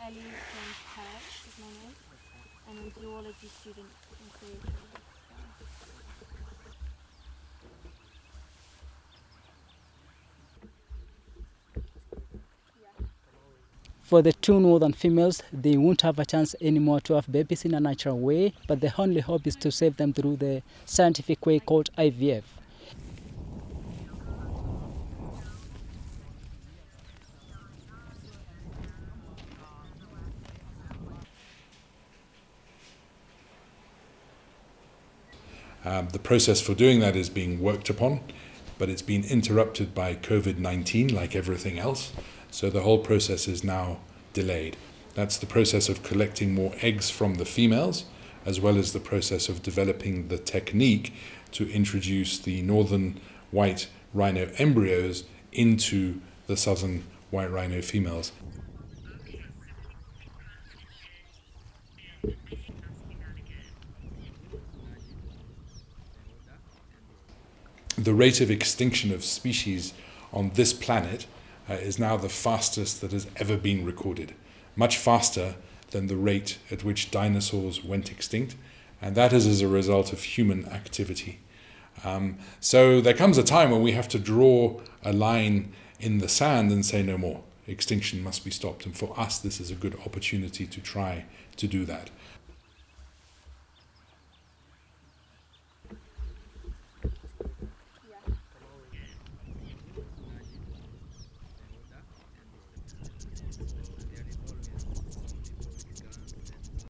Ellie from Perth is my name. I'm a zoology student in Korea. For the two northern females, they won't have a chance anymore to have babies in a natural way, but the only hope is to save them through the scientific way called IVF. The process for doing that is being worked upon, but it's been interrupted by COVID-19 like everything else, so the whole process is now delayed. That's the process of collecting more eggs from the females, as well as the process of developing the technique to introduce the northern white rhino embryos into the southern white rhino females. The rate of extinction of species on this planet is now the fastest that has ever been recorded, much faster than the rate at which dinosaurs went extinct, and that is as a result of human activity. So there comes a time when we have to draw a line in the sand and say no more. Extinction must be stopped, and for us this is a good opportunity to try to do that.